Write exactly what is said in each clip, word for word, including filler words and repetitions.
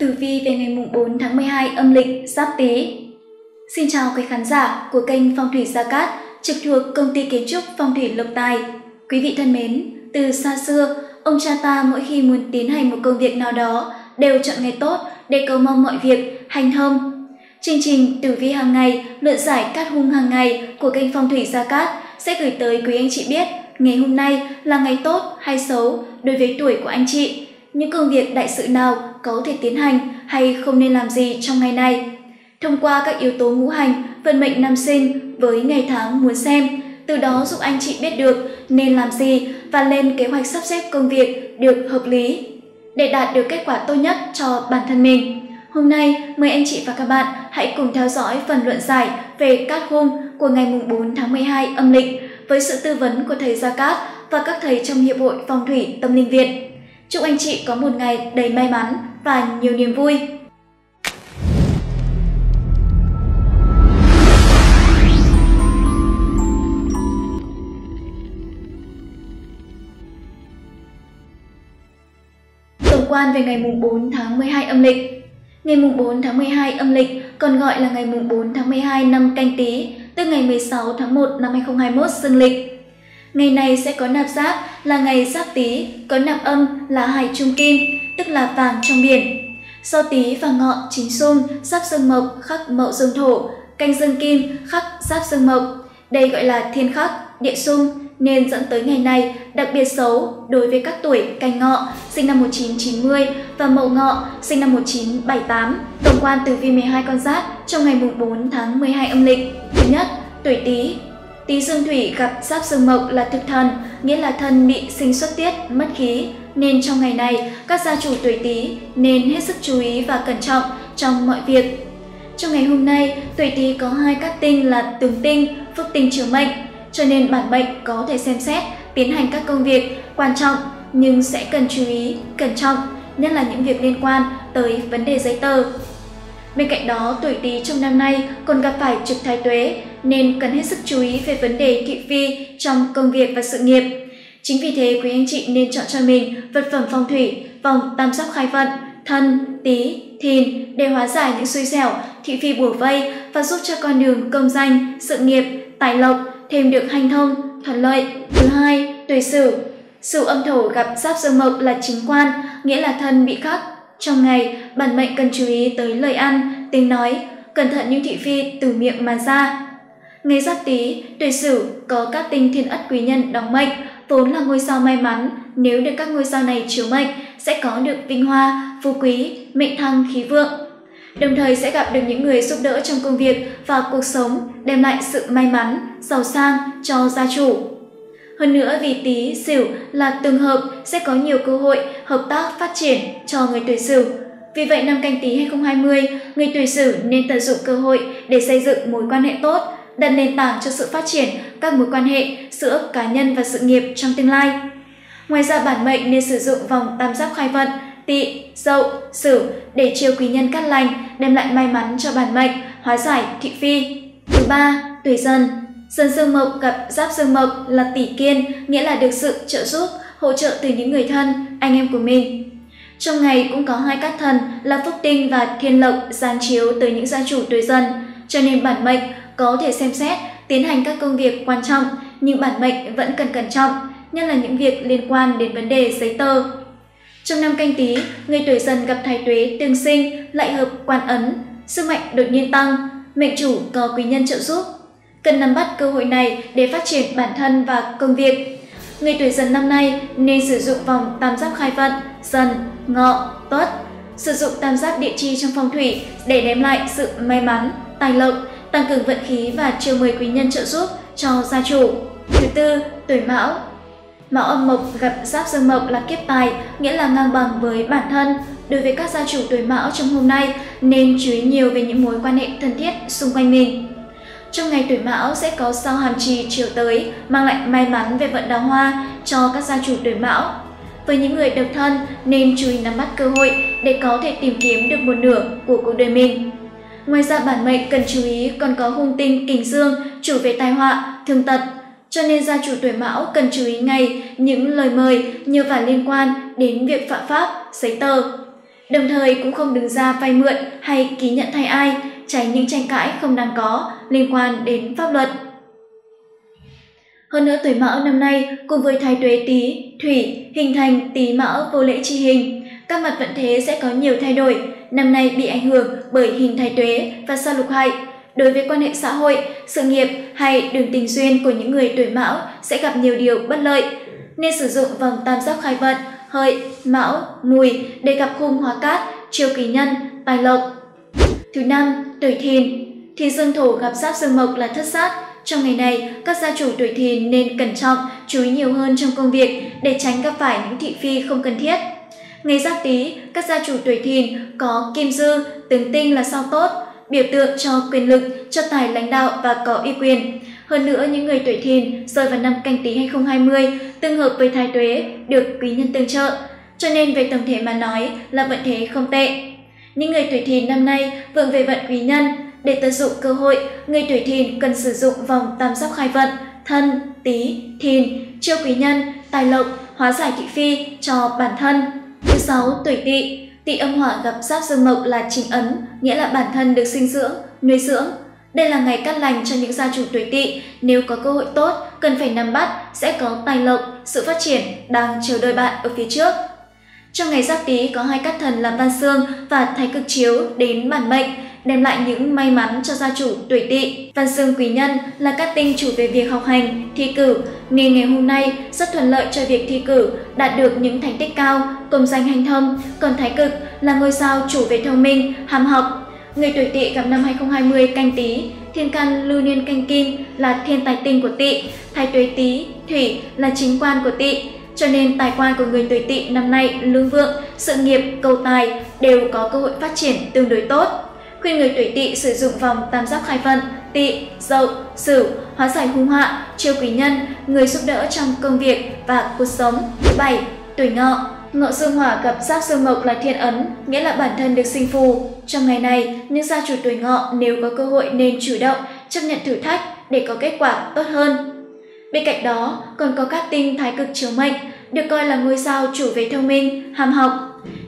Tử vi về ngày mùng bốn tháng mười hai âm lịch Giáp Tý. Xin chào quý khán giả của kênh Phong thủy Gia Cát trực thuộc công ty kiến trúc Phong thủy Lộc Tài. Quý vị thân mến, từ xa xưa, ông cha ta mỗi khi muốn tiến hành một công việc nào đó đều chọn ngày tốt để cầu mong mọi việc hành thông. Chương trình Tử vi hàng ngày luận giải cát hung hàng ngày của kênh Phong thủy Gia Cát sẽ gửi tới quý anh chị biết ngày hôm nay là ngày tốt hay xấu đối với tuổi của anh chị, những công việc đại sự nào có thể tiến hành hay không nên làm gì trong ngày này. Thông qua các yếu tố ngũ hành, vận mệnh năm sinh với ngày tháng muốn xem, từ đó giúp anh chị biết được nên làm gì và lên kế hoạch sắp xếp công việc được hợp lý để đạt được kết quả tốt nhất cho bản thân mình. Hôm nay, mời anh chị và các bạn hãy cùng theo dõi phần luận giải về cát hung của ngày bốn tháng mười hai âm lịch với sự tư vấn của thầy Gia Cát và các thầy trong Hiệp hội Phong thủy Tâm linh Việt. Chúc anh chị có một ngày đầy may mắn và nhiều niềm vui. Tổng quan về ngày bốn tháng mười hai âm lịch. Ngày bốn tháng mười hai âm lịch còn gọi là ngày bốn tháng mười hai năm Canh Tý, tức ngày mười sáu tháng một năm hai nghìn không trăm hai mươi mốt dương lịch. Ngày này sẽ có nạp giáp là ngày Giáp Tý, có nạp âm là hải trung kim, tức là vàng trong biển. Do Tý và Ngọ chính xung, giáp dương mộc khắc mậu dương thổ, canh dương kim khắc giáp dương mộc. Đây gọi là thiên khắc, địa xung, nên dẫn tới ngày này đặc biệt xấu đối với các tuổi Canh Ngọ sinh năm một nghìn chín trăm chín mươi và Mậu Ngọ sinh năm một nghìn chín trăm bảy mươi tám. Tổng quan tử vi mười hai con giáp trong ngày bốn tháng mười hai âm lịch. Thứ nhất, tuổi Tý. Tý dương thủy gặp giáp dương mộc là thực thần, nghĩa là thân bị sinh xuất tiết, mất khí, nên trong ngày này các gia chủ tuổi Tý nên hết sức chú ý và cẩn trọng trong mọi việc. Trong ngày hôm nay, tuổi Tý có hai các tinh là tướng tinh, phúc tinh chiếu mệnh, cho nên bản mệnh có thể xem xét tiến hành các công việc quan trọng nhưng sẽ cần chú ý, cẩn trọng, nhất là những việc liên quan tới vấn đề giấy tờ. Bên cạnh đó, tuổi Tý trong năm nay còn gặp phải trực thái tuế nên cần hết sức chú ý về vấn đề thị phi trong công việc và sự nghiệp. Chính vì thế, quý anh chị nên chọn cho mình vật phẩm phong thủy, vòng tam giác khai vận, Thân, Tý, Thìn để hóa giải những xui xẻo, thị phi bủa vây và giúp cho con đường công danh, sự nghiệp, tài lộc thêm được hanh thông, thuận lợi. Thứ hai, tuổi Sửu. Sửu âm thổ gặp giáp dương mộc là chính quan, nghĩa là thân bị khắc. Trong ngày, bản mệnh cần chú ý tới lời ăn, tiếng nói, cẩn thận những thị phi từ miệng mà ra. Ngày Giáp Tý, tuổi Sửu có các tinh thiên ất quý nhân đóng mệnh, vốn là ngôi sao may mắn, nếu được các ngôi sao này chiếu mệnh sẽ có được vinh hoa, phú quý, mệnh thăng khí vượng. Đồng thời sẽ gặp được những người giúp đỡ trong công việc và cuộc sống, đem lại sự may mắn, giàu sang cho gia chủ. Hơn nữa, vì Tý, Sửu là tương hợp sẽ có nhiều cơ hội hợp tác phát triển cho người tuổi Sửu. Vì vậy, năm Canh Tý hai nghìn không trăm hai mươi, người tuổi Sửu nên tận dụng cơ hội để xây dựng mối quan hệ tốt, đặt nền tảng cho sự phát triển các mối quan hệ giữa cá nhân và sự nghiệp trong tương lai. Ngoài ra, bản mệnh nên sử dụng vòng tam giác khai vận Tỵ, Dậu, Sửu để chiêu quý nhân cát lành, đem lại may mắn cho bản mệnh, hóa giải thị phi. Thứ ba, tuổi Dần. Dần dương mộc gặp giáp dương mộc là tỷ kiên, nghĩa là được sự trợ giúp, hỗ trợ từ những người thân, anh em của mình. Trong ngày cũng có hai cát thần là phúc tinh và thiên lộc giáng chiếu tới những gia chủ tuổi Dần, cho nên bản mệnh có thể xem xét tiến hành các công việc quan trọng, nhưng bản mệnh vẫn cần cẩn trọng, nhất là những việc liên quan đến vấn đề giấy tờ. Trong năm Canh Tý, người tuổi Dần gặp thái tuế tương sinh, lại hợp quan ấn, sức mạnh đột nhiên tăng, mệnh chủ có quý nhân trợ giúp. Cần nắm bắt cơ hội này để phát triển bản thân và công việc. Người tuổi Dần năm nay nên sử dụng vòng tam giác khai vận Dần, Ngọ, Tuất, sử dụng tam giác địa chi trong phong thủy để đem lại sự may mắn, tài lộc, tăng cường vận khí và chiêu mời quý nhân trợ giúp cho gia chủ. Thứ tư, tuổi Mão. Mão âm mộc gặp giáp dương mộc là kiếp tài, nghĩa là ngang bằng với bản thân. Đối với các gia chủ tuổi Mão trong hôm nay nên chú ý nhiều về những mối quan hệ thân thiết xung quanh mình. Trong ngày, tuổi Mão sẽ có sao hàm trì chiều tới, mang lại may mắn về vận đào hoa cho các gia chủ tuổi Mão. Với những người độc thân nên chú ý nắm bắt cơ hội để có thể tìm kiếm được một nửa của cuộc đời mình. Ngoài ra, bản mệnh cần chú ý còn có hung tinh kình dương chủ về tai họa, thương tật, cho nên gia chủ tuổi Mão cần chú ý ngay những lời mời nhờ vả liên quan đến việc phạm pháp, giấy tờ. Đồng thời cũng không đứng ra vay mượn hay ký nhận thay ai, tránh những tranh cãi không đáng có liên quan đến pháp luật. Hơn nữa tuổi Mão năm nay cùng với thái tuế Tý, Thủy hình thành Tý Mão vô lễ chi hình, các mặt vận thế sẽ có nhiều thay đổi. Năm nay bị ảnh hưởng bởi hình thái tuế và sao lục hại. Đối với quan hệ xã hội, sự nghiệp hay đường tình duyên của những người tuổi Mão sẽ gặp nhiều điều bất lợi. Nên sử dụng vòng tam giác khai vận Hợi, Mão, Mùi để gặp khung hóa cát, chiêu kỳ nhân, tài lộc. Thứ năm, tuổi Thìn. Thìn dương thổ gặp sát dương mộc là thất sát. Trong ngày này, các gia chủ tuổi Thìn nên cẩn trọng, chú ý nhiều hơn trong công việc để tránh gặp phải những thị phi không cần thiết. Ngày Giáp Tý, các gia chủ tuổi Thìn có kim dư, tướng tinh là sao tốt, biểu tượng cho quyền lực, cho tài lãnh đạo và có uy quyền. Hơn nữa, những người tuổi Thìn rơi vào năm Canh Tý hai không hai không tương hợp với thái tuế được quý nhân tương trợ, cho nên về tổng thể mà nói là vận thế không tệ. Những người tuổi Thìn năm nay vượng về vận quý nhân. Để tận dụng cơ hội, người tuổi Thìn cần sử dụng vòng tam giác khai vận Thân, Tý, Thìn, chiêu quý nhân, tài lộc, hóa giải thị phi cho bản thân. Thứ sáu, tuổi Tỵ. Tỵ âm hỏa gặp sát dương mộc là chính ấn, nghĩa là bản thân được sinh dưỡng, nuôi dưỡng. Đây là ngày cát lành cho những gia chủ tuổi Tỵ, nếu có cơ hội tốt cần phải nắm bắt, sẽ có tài lộc, sự phát triển đang chờ đợi bạn ở phía trước. Trong ngày Giáp Tý có hai cát thần là Văn Xương và Thái Cực chiếu đến bản mệnh, đem lại những may mắn cho gia chủ tuổi Tỵ. Văn Xương quý nhân là các tinh chủ về việc học hành, thi cử, nên ngày hôm nay rất thuận lợi cho việc thi cử, đạt được những thành tích cao, công danh hanh thông. Còn Thái Cực là ngôi sao chủ về thông minh, ham học. Người tuổi Tỵ gặp năm hai không hai không Canh Tý, thiên can lưu niên Canh Kim là thiên tài tinh của Tỵ, thái tuế Tý, Thủy là chính quan của Tỵ, cho nên tài quan của người tuổi Tỵ năm nay lương vượng, sự nghiệp, cầu tài đều có cơ hội phát triển tương đối tốt. Khuyên người tuổi Tỵ sử dụng vòng tam giác khai vận Tỵ, Dậu, Sửu, hóa giải hung họa, chiêu quý nhân, người giúp đỡ trong công việc và cuộc sống. Thứ bảy, tuổi Ngọ. Ngọ dương hỏa gặp sát dương mộc là thiên ấn, nghĩa là bản thân được sinh phù. Trong ngày này, những gia chủ tuổi Ngọ nếu có cơ hội nên chủ động, chấp nhận thử thách để có kết quả tốt hơn. Bên cạnh đó, còn có các tinh Thái Cực chiếu mệnh, được coi là ngôi sao chủ về thông minh, ham học.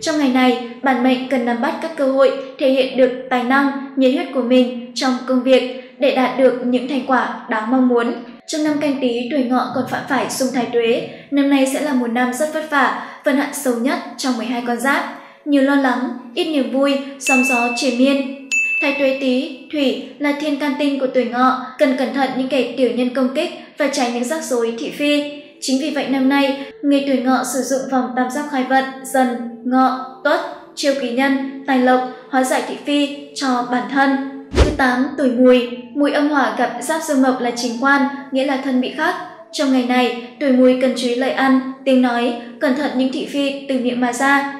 Trong ngày này, bản mệnh cần nắm bắt các cơ hội thể hiện được tài năng, nhiệt huyết của mình trong công việc để đạt được những thành quả đáng mong muốn. Trong năm Canh Tý, tuổi Ngọ còn phạm phải xung thái tuế. Năm nay sẽ là một năm rất vất vả, vận hạn xấu nhất trong mười hai con giáp. Nhiều lo lắng, ít niềm vui, sóng gió triền miên. Thái tuế Tý, Thủy là thiên can tinh của tuổi Ngọ, cần cẩn thận những kẻ tiểu nhân công kích và tránh những rắc rối thị phi. Chính vì vậy năm nay, người tuổi Ngọ sử dụng vòng tam giác khai vận Dần, Ngọ, Tuất, chiêu quý nhân, tài lộc, hóa giải thị phi cho bản thân. Thứ tám, tuổi Mùi. Mùi âm hỏa gặp giáp dương mộc là chính quan, nghĩa là thân bị khắc. Trong ngày này, tuổi Mùi cần chú ý lời ăn, tiếng nói, cẩn thận những thị phi từ miệng mà ra.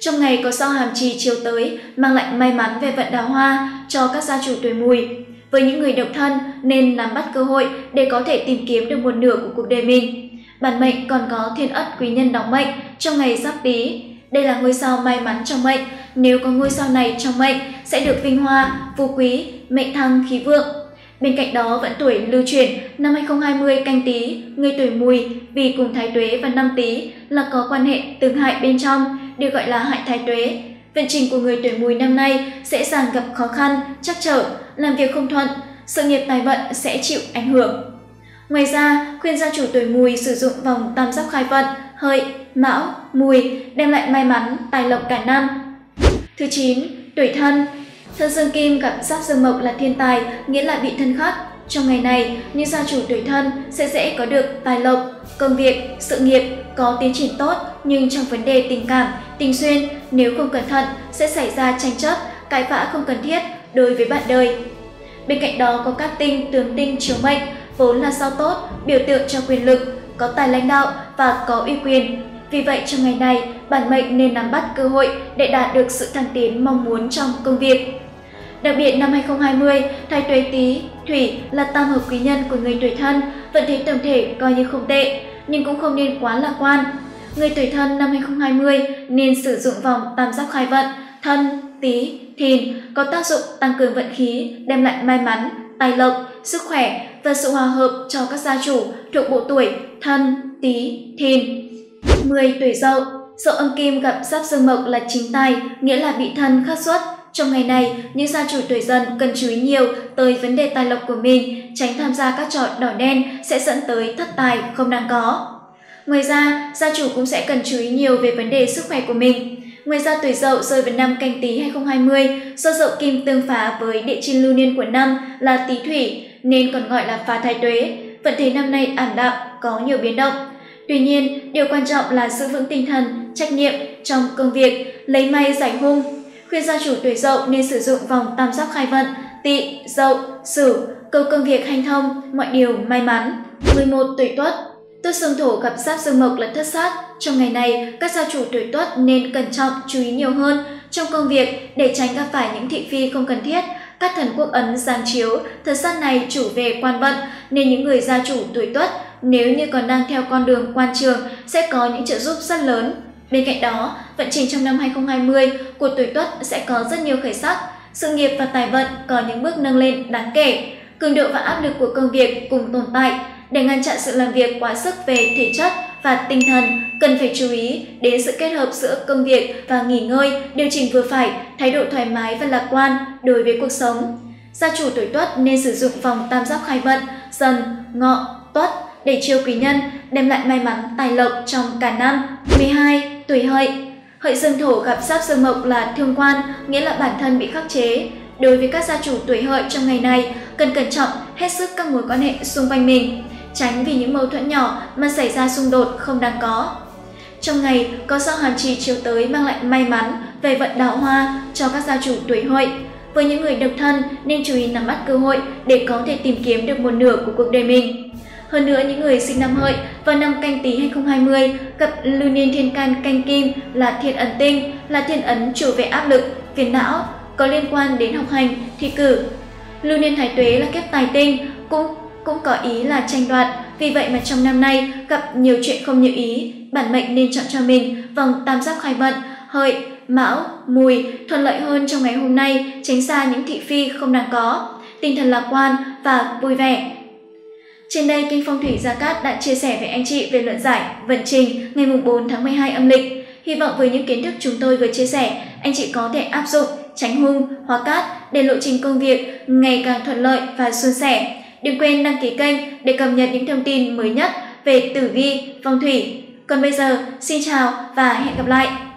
Trong ngày có sao hàm trì chiếu tới, mang lại may mắn về vận đào hoa cho các gia chủ tuổi Mùi. Với những người độc thân nên nắm bắt cơ hội để có thể tìm kiếm được một nửa của cuộc đời mình. Bản mệnh còn có thiên ất quý nhân đóng mệnh trong ngày Giáp Tý. Đây là ngôi sao may mắn trong mệnh, nếu có ngôi sao này trong mệnh sẽ được vinh hoa, phú quý, mệnh thăng khí vượng. Bên cạnh đó, vận tuổi lưu chuyển năm hai không hai không Canh Tý, người tuổi Mùi vì cùng thái tuế và năm Tý là có quan hệ tương hại bên trong, được gọi là hại thái tuế. Vận trình của người tuổi Mùi năm nay sẽ dàng gặp khó khăn, trắc trở, làm việc không thuận, sự nghiệp tài vận sẽ chịu ảnh hưởng. Ngoài ra, khuyên gia chủ tuổi Mùi sử dụng vòng tam giác khai vận Hợi, Mão, Mùi đem lại may mắn, tài lộc cả năm. Thứ chín, tuổi Thân. Thân dương kim gặp giáp dương mộc là thiên tài, nghĩa là bị thân khắc. Trong ngày này, những gia chủ tuổi Thân sẽ dễ có được tài lộc, công việc, sự nghiệp có tiến triển tốt, nhưng trong vấn đề tình cảm, tình duyên nếu không cẩn thận sẽ xảy ra tranh chấp, cãi vã không cần thiết đối với bạn đời. Bên cạnh đó có các tinh tướng tinh chiếu mệnh, vốn là sao tốt, biểu tượng cho quyền lực, có tài lãnh đạo và có uy quyền. Vì vậy trong ngày này, bản mệnh nên nắm bắt cơ hội để đạt được sự thăng tiến mong muốn trong công việc. Đặc biệt năm hai không hai không, thái tuế Tý, Thủy là tam hợp quý nhân của người tuổi Thân, vận thế tổng thể coi như không tệ, nhưng cũng không nên quá lạc quan. Người tuổi Thân năm hai không hai không nên sử dụng vòng tam giác khai vận Thân, Tý, Thìn có tác dụng tăng cường vận khí, đem lại may mắn, tài lộc, sức khỏe và sự hòa hợp cho các gia chủ thuộc bộ tuổi Thân, Tý, Thìn. mười. Tuổi Dậu. Dậu âm kim gặp giáp dương mộc là chính tài, nghĩa là bị thân khắc xuất. Trong ngày này, những gia chủ tuổi Dần cần chú ý nhiều tới vấn đề tài lộc của mình, tránh tham gia các trò đỏ đen sẽ dẫn tới thất tài không đáng có. Ngoài ra, gia chủ cũng sẽ cần chú ý nhiều về vấn đề sức khỏe của mình. Ngoài ra, tuổi Dậu rơi vào năm Canh Tý hai không hai không do Dậu Kim tương phá với địa chi lưu niên của năm là Tý Thủy, nên còn gọi là phá thái tuế. Vận thế năm nay ảm đạm, có nhiều biến động. Tuy nhiên, điều quan trọng là giữ vững tinh thần, trách nhiệm trong công việc, lấy may giải hung. Khuyên gia chủ tuổi Dậu nên sử dụng vòng tam giác khai vận Tỵ, Dậu, Sửu, cầu công việc hanh thông, mọi điều may mắn. mười một. Tuổi Tuất. Tuất xương thổ gặp giáp dương mộc là thất sát. Trong ngày này, các gia chủ tuổi Tuất nên cẩn trọng, chú ý nhiều hơn trong công việc để tránh gặp phải những thị phi không cần thiết. Các thần quốc ấn giáng chiếu, thất sát này chủ về quan vận, nên những người gia chủ tuổi Tuất nếu như còn đang theo con đường quan trường sẽ có những trợ giúp rất lớn. Bên cạnh đó, vận trình trong năm hai không hai không của tuổi Tuất sẽ có rất nhiều khởi sắc, sự nghiệp và tài vận có những bước nâng lên đáng kể. Cường độ và áp lực của công việc cùng tồn tại. Để ngăn chặn sự làm việc quá sức về thể chất và tinh thần, cần phải chú ý đến sự kết hợp giữa công việc và nghỉ ngơi, điều chỉnh vừa phải, thái độ thoải mái và lạc quan đối với cuộc sống. Gia chủ tuổi Tuất nên sử dụng vòng tam giác khai vận Dần, Ngọ, Tuất để chiêu quý nhân, đem lại may mắn tài lộc trong cả năm. mười hai. Tuổi Hợi. Hợi dương thổ gặp giáp dương mộc là thương quan, nghĩa là bản thân bị khắc chế. Đối với các gia chủ tuổi Hợi trong ngày này, cần cẩn trọng hết sức các mối quan hệ xung quanh mình, tránh vì những mâu thuẫn nhỏ mà xảy ra xung đột không đáng có. Trong ngày, có sao hàn trì chiếu tới mang lại may mắn về vận đào hoa cho các gia chủ tuổi Hợi. Với những người độc thân nên chú ý nắm bắt cơ hội để có thể tìm kiếm được một nửa của cuộc đời mình. Hơn nữa, những người sinh năm Hợi vào năm Canh Tý hai không hai không gặp lưu niên thiên can Canh Kim là thiên ấn tinh, là thiên ấn chủ về áp lực, phiền não, có liên quan đến học hành, thi cử. Lưu niên thái tuế là kiếp tài tinh, cũng cũng có ý là tranh đoạt, vì vậy mà trong năm nay gặp nhiều chuyện không như ý. Bản mệnh nên chọn cho mình vòng tam giác khai vận Hợi, Mão, Mùi thuận lợi hơn trong ngày hôm nay, tránh xa những thị phi không đáng có, tinh thần lạc quan và vui vẻ. Trên đây, kênh Phong thủy Gia Cát đã chia sẻ với anh chị về luận giải vận trình ngày bốn tháng mười hai âm lịch. Hy vọng với những kiến thức chúng tôi vừa chia sẻ, anh chị có thể áp dụng, tránh hung, hóa cát để lộ trình công việc ngày càng thuận lợi và suôn sẻ. Đừng quên đăng ký kênh để cập nhật những thông tin mới nhất về tử vi, phong thủy. Còn bây giờ, xin chào và hẹn gặp lại!